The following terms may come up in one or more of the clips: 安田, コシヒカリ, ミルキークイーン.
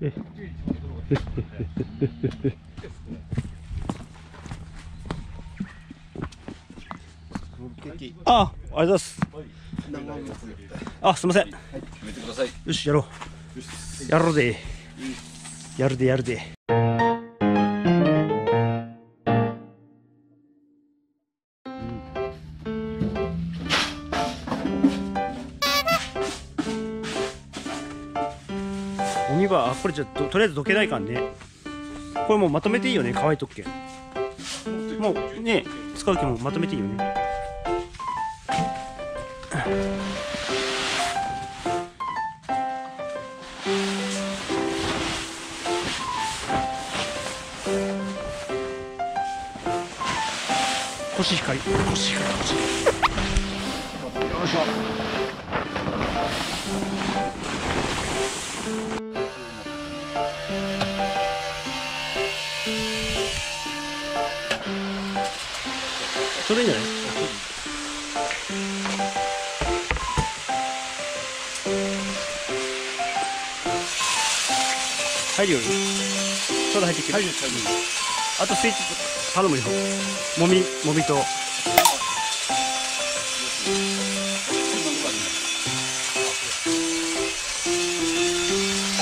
あ、ありがとうございます。あ、すみません。よし、やろう。やろうで。やるで、やるで。ゴミはこれじゃとりあえずどけないかんね。これもうまとめていいよね、乾いとっけ。もうね、使うけもまとめていいよね。コシヒカリ、コシヒカリ、コシヒカリ。よいしょ。それいいんじゃない？入るように。ちょうど入ってきてる。入るように。あとスイッチ頼むよ。もみと。あ、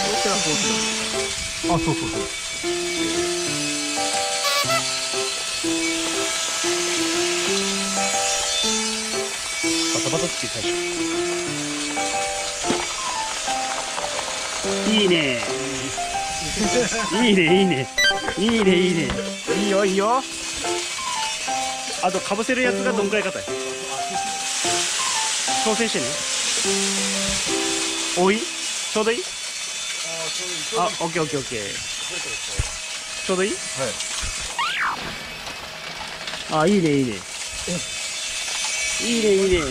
そうそうそう。いいねいいねいいねいいねいいねいいよいいよ。あとかぶせるやつがどんくらい硬い挑戦してね。多い？ちょうどいい？あ、オッケーオッケーオッケー。ちょうどいい？はい。あ、いいねいいねいいねいいね。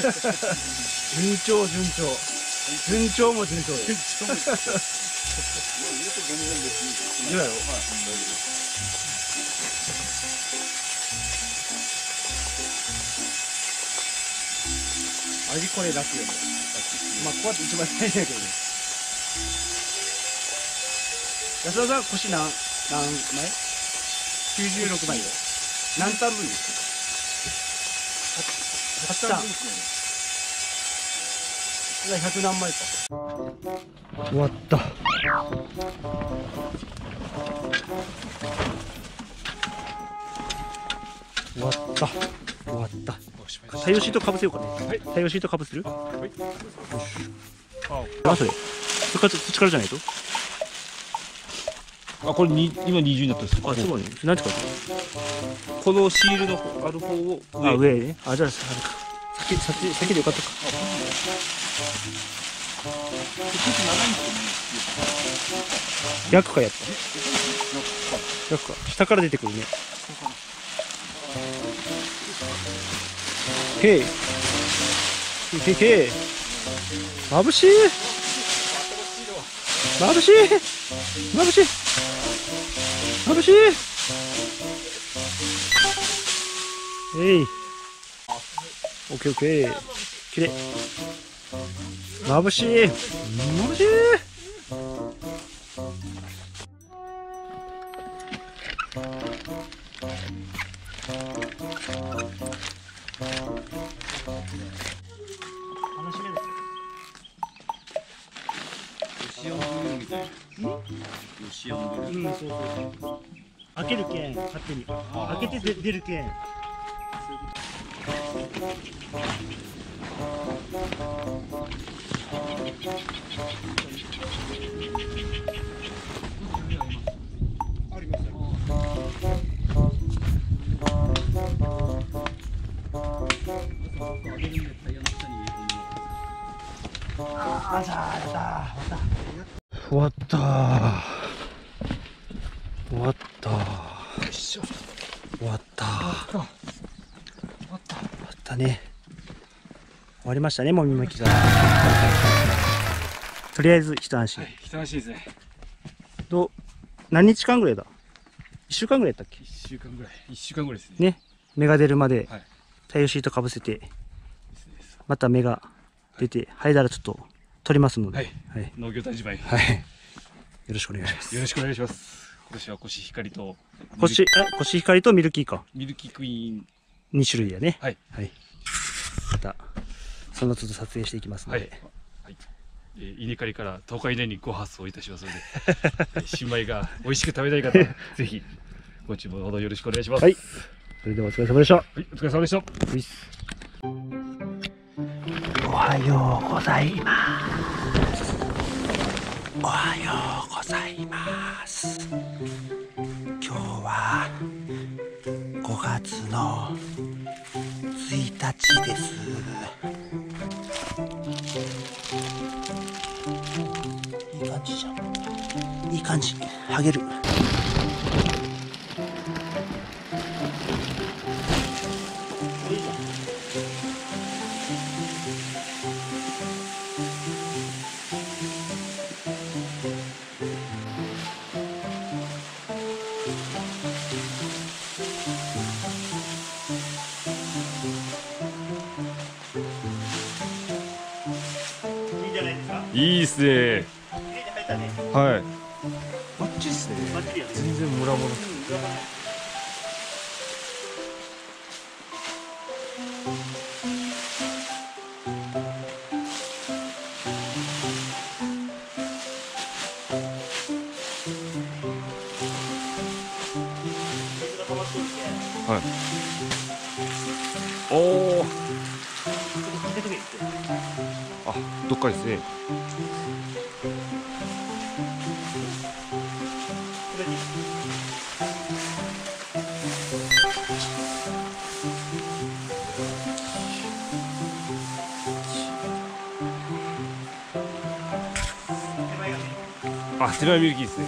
順調順調も順調です。いいだろう。味これ楽よね。まあこうやって一番大変やけどね。安田さん腰何枚？ 96 枚よ。何単分ですか？8段100何枚か。終わった。終わった終わった。太陽シートかぶせようかね。太陽シートかぶせる？あ、それそっからじゃないと。あ、これに今20になったんですか？あ、そうね。何て書いてある？このシールのある方を上。あ、上ね。あ、じゃあ先でよかったか。逆かやっぱ。逆か。下から出てくるね。へい。へい。眩しい。眩しい。眩しい。眩しい。えい。オッケーオッケー。きれい。眩しい。眩しい。シアンブルーみたいじゃん。ロシアンブルー。うん、そうそうそう。開けるけん、勝手に。開けて出るけん。ありますね。終わった終わった終わった終わったね、終わりましたね、もみもきが。とりあえず一安心、はい、一安心ですね。何日間ぐらいだ、1週間ぐらいだったっけ。1週間ぐらい、1週間ぐらいですね。ね、芽が出るまで対応シートかぶせて、また芽が出て生えたらちょっと取りますので、はい、はい、農業大自培、はい、よろしくお願いします。よろしくお願いします。今年はコシヒカリとコシヒカリとミルキーか、ミルキークイーン2種類やね。はい、はい、またその都度撮影していきますので。はいはい、稲刈りから10日以内にご発送いたしますので、新米が美味しく食べたい方、ぜひご注文ほどよろしくお願いします。はい、それではお疲れ様でした。はい、お疲れ様でした。おはようございます。おはようございます。今日は5月の1日です。いい感じじゃん。いい感じ。はげる。いいっすね。はい。バッチリっすね。全然ムラもなくて。はい。おお。あ、どっかですね。あ、手前ミルキーですね。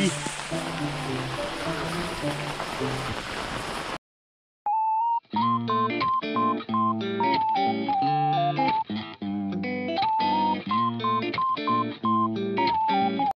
いい。